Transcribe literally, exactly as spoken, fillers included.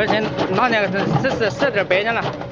我是拿那个是是是点白去了。